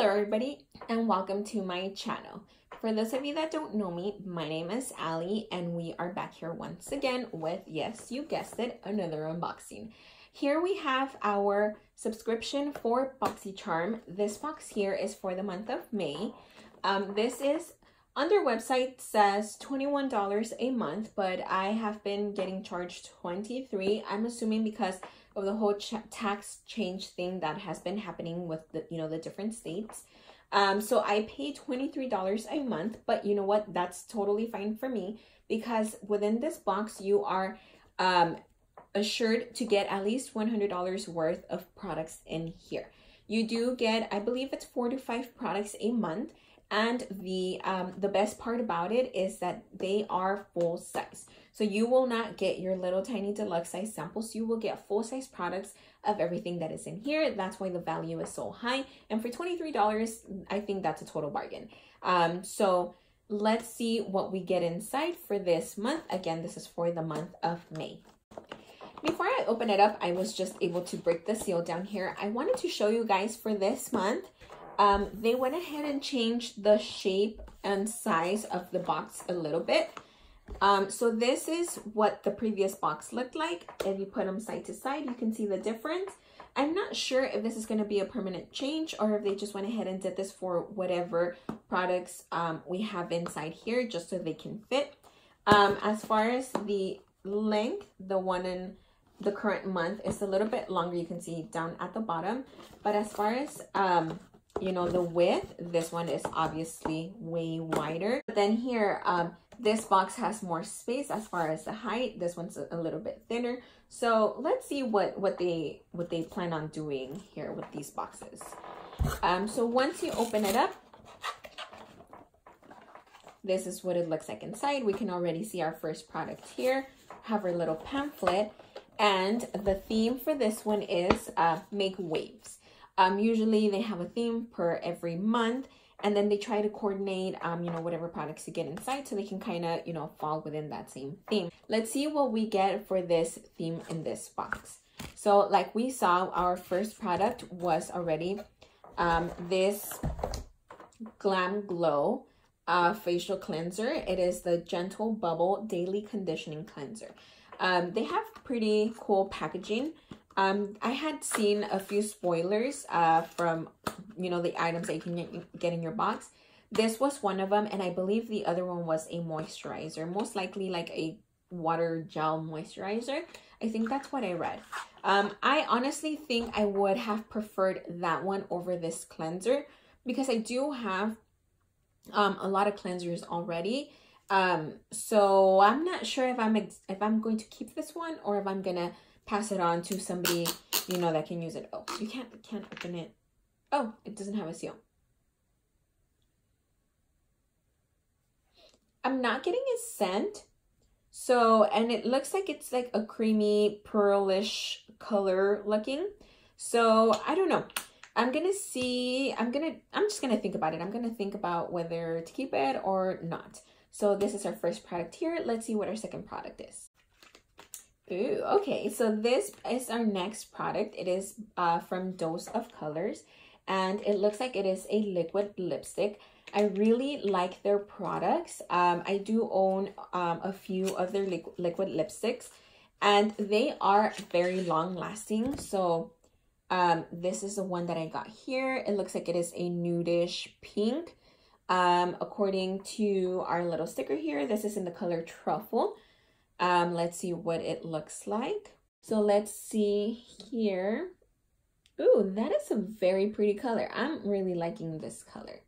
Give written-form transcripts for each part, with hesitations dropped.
Hello everybody and welcome to my channel. For those of you that don't know me, my name is Ali and we are back here once again with, yes, you guessed it, another unboxing. Here we have our subscription for BoxyCharm. This box here is for the month of May. This is on their website, says $21 a month, but I have been getting charged $23. I'm assuming because of the whole tax change thing that has been happening with the, you know, the different states. So I pay $23 a month, but you know what? That's totally fine for me because within this box, you are assured to get at least $100 worth of products in here. You do get, I believe it's 4 to 5 products a month. And the best part about it is that they are full size. So you will not get your little tiny deluxe size samples. You will get full size products of everything that is in here. That's why the value is so high. And for $23, I think that's a total bargain. So let's see what we get inside for this month. Again, this is for the month of May. Before I open it up, I was just able to break the seal down here. I wanted to show you guys for this month. They went ahead and changed the shape and size of the box a little bit. So this is what the previous box looked like. If you put them side to side, you can see the difference. I'm not sure if this is going to be a permanent change or if they just went ahead and did this for whatever products we have inside here just so they can fit. As far as the length, the one in the current month is a little bit longer. You can see down at the bottom. But as far as you know, the width, this one is obviously way wider. But then here, this box has more space as far as the height. This one's a little bit thinner. So let's see what they plan on doing here with these boxes. So once you open it up, this is what it looks like inside. We can already see our first product here. Have our little pamphlet. And the theme for this one is make waves. Usually they have a theme per every month, and then they try to coordinate, you know, whatever products you get inside so they can kind of, you know, fall within that same theme. Let's see what we get for this theme in this box. So like we saw, our first product was already this Glam Glow facial cleanser. It is the Gentle Bubble Daily Conditioning Cleanser. They have pretty cool packaging. I had seen a few spoilers from, you know, the items that you can get in your box. This was one of them, and I believe the other one was a moisturizer, most likely like a water gel moisturizer. I think that's what I read. I honestly think I would have preferred that one over this cleanser because I do have a lot of cleansers already. So I'm not sure if I'm going to keep this one or if I'm gonna pass it on to somebody, you know, that can use it. Oh, you can't open it. Oh, it doesn't have a seal. I'm not getting a scent. So, and it looks like it's like a creamy pearlish color looking. So I don't know. I'm going to see, I'm just going to think about it. I'm going to think about whether to keep it or not. So this is our first product here. Let's see what our second product is. Ooh, okay, so this is our next product. It is from Dose of Colors, and it looks like it is a liquid lipstick. I really like their products. I do own a few of their liquid lipsticks, and they are very long-lasting. So this is the one that I got here. It looks like it is a nudish pink. According to our little sticker here, this is in the color Truffle. Let's see what it looks like. So let's see here. Ooh, that is a very pretty color. I'm really liking this color.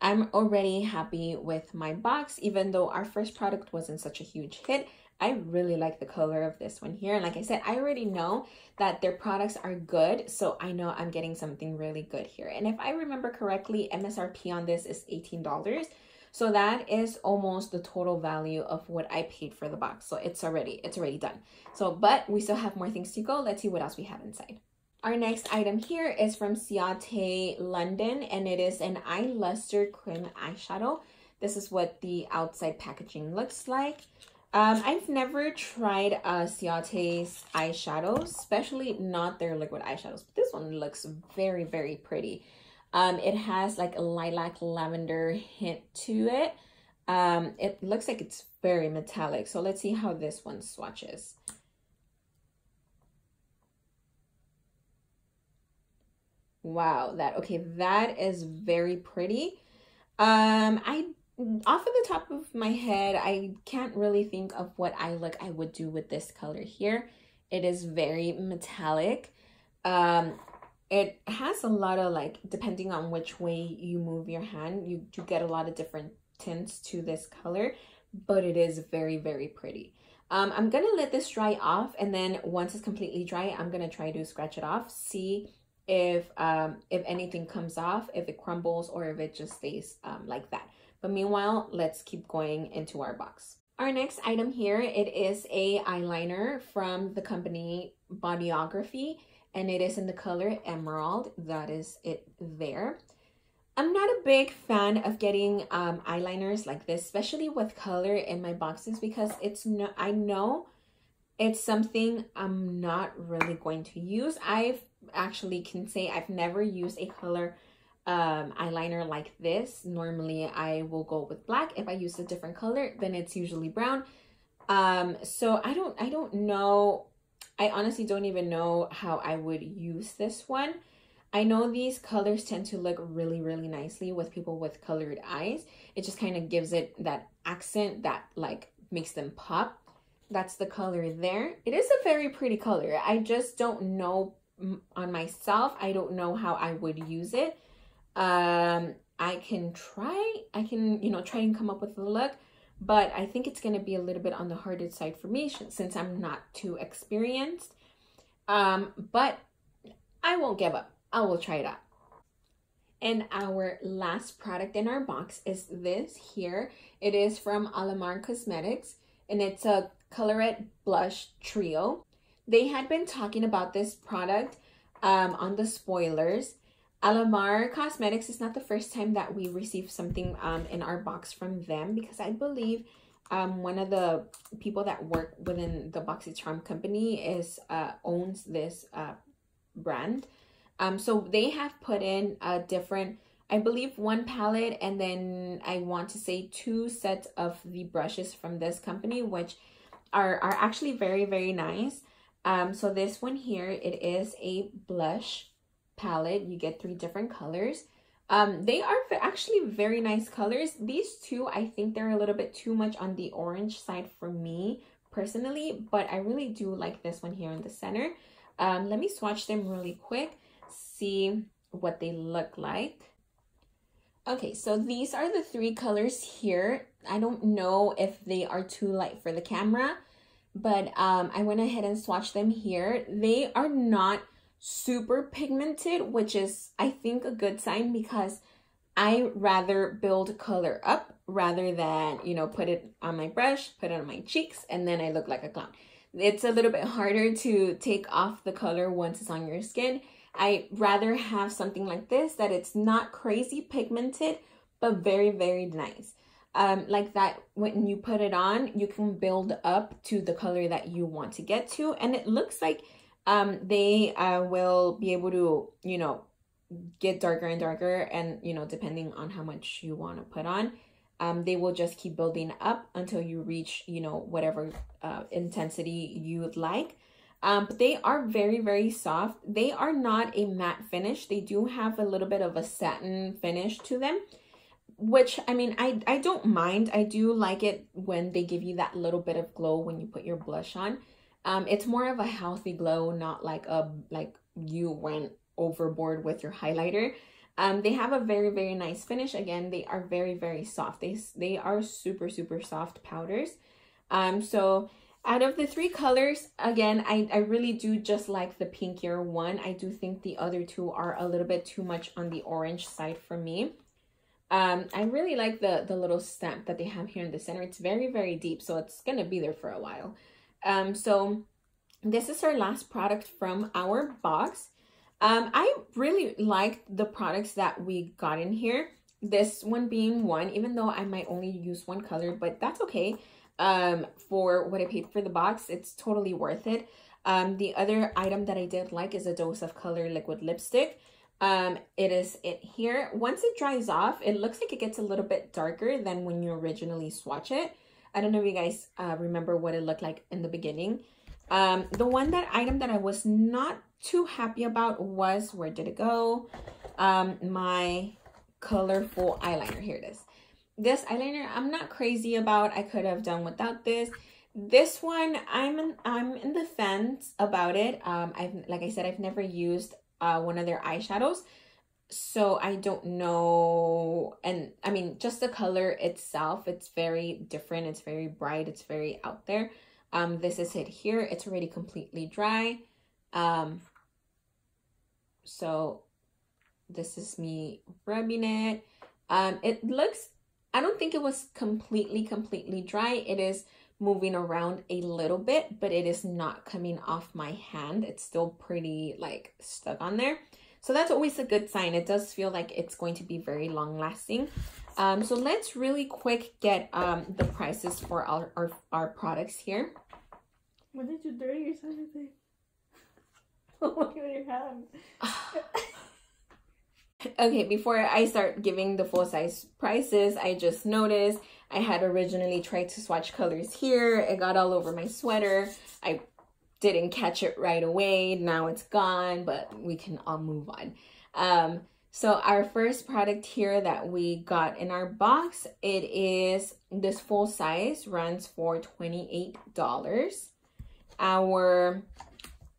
I'm already happy with my box, even though our first product wasn't such a huge hit. I really like the color of this one here. And like I said, I already know that their products are good. So I know I'm getting something really good here. And if I remember correctly, MSRP on this is $18. So that is almost the total value of what I paid for the box. So it's already done. So, but we still have more things to go. Let's see what else we have inside. Our next item here is from Ciaté London, and it is an Eye Luster Cream Eyeshadow. This is what the outside packaging looks like. I've never tried Ciaté's eyeshadows, especially not their liquid eyeshadows, but this one looks very, very pretty. It has like a lilac lavender hint to it. It looks like it's very metallic. So let's see how this one swatches. Wow, that is very pretty. Off of the top of my head, I can't really think of what eye look I would do with this color here. It is very metallic. It has a lot of, like, depending on which way you move your hand, you do get a lot of different tints to this color, but it is very pretty. I'm gonna let this dry off, and then once it's completely dry, I'm gonna try to scratch it off, see if anything comes off, if it crumbles, or if it just stays like that. But meanwhile, let's keep going into our box. Our next item here, it is a eyeliner from the company Bodyography, and it is in the color Emerald. That is it there. I'm not a big fan of getting eyeliners like this, especially with color in my boxes, because it's no, I know it's something I'm not really going to use. I've actually can say I've never used a color eyeliner like this. Normally I will go with black. If I use a different color, then it's usually brown. So I don't know. I honestly don't even know how I would use this one. I know these colors tend to look really nicely with people with colored eyes. It just kind of gives it that accent that like makes them pop. That's the color there. It is a very pretty color. I just don't know on myself. I don't know how I would use it. I can try. I can, you know, try and come up with a look, but I think it's going to be a little bit on the harder side for me since I'm not too experienced. But I won't give up. I will try it out. And our last product in our box is this here. It is from Alamar Cosmetics, and it's a Colorette Blush Trio. They had been talking about this product on the spoilers. Alamar Cosmetics is not the first time that we received something in our box from them, because I believe one of the people that work within the BoxyCharm company is owns this brand. So they have put in a different, I believe, one palette, and then I want to say 2 sets of the brushes from this company, which are actually very nice. So this one here, it is a blush palette. You get 3 different colors. They are actually very nice colors. These 2, I think they're a little bit too much on the orange side for me personally, but I really do like this one here in the center. Let me swatch them really quick, see what they look like. Okay, so these are the 3 colors here. I don't know if they are too light for the camera, but I went ahead and swatched them here. They are not super pigmented, which is, I think, a good sign, because I rather build color up rather than, you know, put it on my brush, put it on my cheeks, and then I look like a clown. It's a little bit harder to take off the color once it's on your skin. I rather have something like this that it's not crazy pigmented, but very nice. Like that, when you put it on, you can build up to the color that you want to get to, and it looks like they will be able to, you know, get darker and darker, and, you know, depending on how much you want to put on, they will just keep building up until you reach, you know, whatever intensity you would like. But they are very soft. They are not a matte finish. They do have a little bit of a satin finish to them, which, I mean, I don't mind. I do like it when they give you that little bit of glow when you put your blush on. It's more of a healthy glow, not like a you went overboard with your highlighter. They have a very nice finish. Again, they are very soft. They are super soft powders. So out of the 3 colors, again, I really do just like the pinkier one. I do think the other 2 are a little bit too much on the orange side for me. I really like the little stamp that they have here in the center. It's very deep, so it's gonna be there for a while. So this is our last product from our box. I really liked the products that we got in here, this one being one, even though I might only use one color, but that's okay. For what I paid for the box, it's totally worth it. The other item that I did like is a Dose of Color liquid lipstick. It is it here. Once it dries off, it looks like it gets a little bit darker than when you originally swatch it. I don't know if you guys remember what it looked like in the beginning. The one item that I was not too happy about was, where did it go? My colorful eyeliner. Here it is. This eyeliner I'm not crazy about. I could have done without this. This one I'm in the fence about it. Like I said I've never used one of their eyeshadows, so I don't know. And I mean, just the color itself, it's very different, it's very bright, it's very out there. This is it here. It's already completely dry. So this is me rubbing it. It looks, I don't think it was completely dry. It is moving around a little bit, but it is not coming off my hand. It's still pretty like stuck on there. So that's always a good sign. It does feel like it's going to be very long lasting. So let's really quick get the prices for our products here. What did you dirty yourself with? Look at your hand. Okay, before I start giving the full size prices, I just noticed I had originally tried to swatch colors here. It got all over my sweater. I didn't catch it right away. Now it's gone, but we can all move on. So our first product here that we got in our box, it is this full size, runs for $28. Our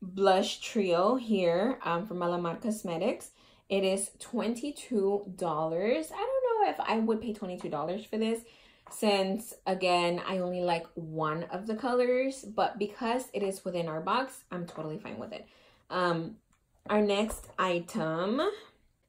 blush trio here from Alamar Cosmetics, it is $22. I don't know if I would pay $22 for this, since again I only like one of the colors, but because it is within our box, I'm totally fine with it. Our next item,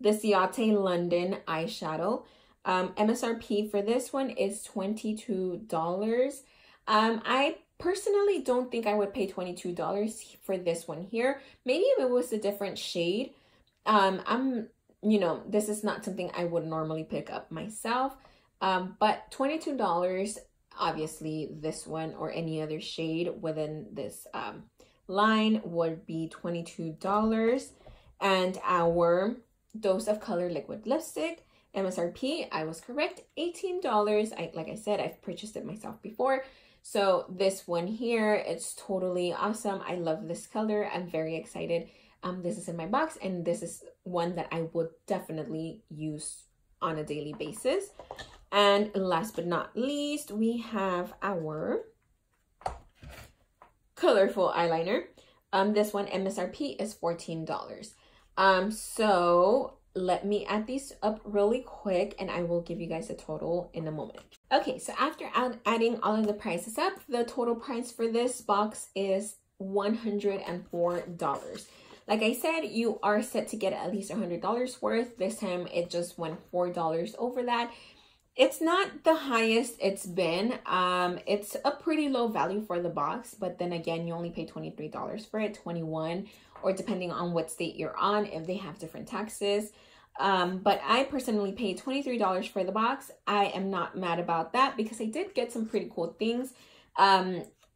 the Ciaté London eyeshadow. MSRP for this one is $22. I personally don't think I would pay $22 for this one here. Maybe if it was a different shade. You know, this is not something I would normally pick up myself. But $22, obviously this one or any other shade within this line would be $22. And our Dose of Color liquid lipstick, MSRP, I was correct, $18. Like I said, I've purchased it myself before, so this one here, it's totally awesome. I love this color. I'm very excited. This is in my box, and this is one that I would definitely use on a daily basis. And last but not least, we have our colorful eyeliner. This one MSRP is $14. So let me add these up really quick, and I will give you guys a total in a moment. Okay, so after adding all of the prices up, the total price for this box is $104. Like I said, you are set to get at least $100 worth. This time it just went $4 over that. It's not the highest it's been. It's a pretty low value for the box, but then again, you only pay $23 for it, $21, or depending on what state you're on, if they have different taxes. But I personally paid $23 for the box. I am not mad about that because I did get some pretty cool things.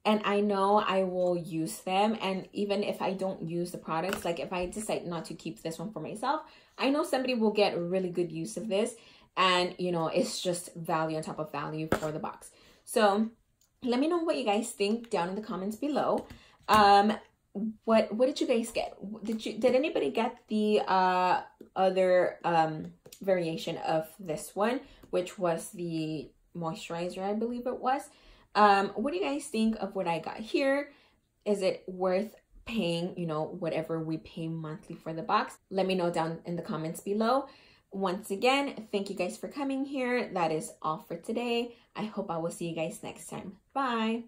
And I know I will use them. And even if I don't use the products, like if I decide not to keep this one for myself, I know somebody will get really good use of this. And, you know, it's just value on top of value for the box. So let me know what you guys think down in the comments below. What did you guys get? Did anybody get the other variation of this one, which was the moisturizer, I believe it was? What do you guys think of what I got here? Is it worth paying, you know, whatever we pay monthly for the box? Let me know down in the comments below. Once again, thank you guys for coming here. That is all for today. I hope I will see you guys next time. Bye.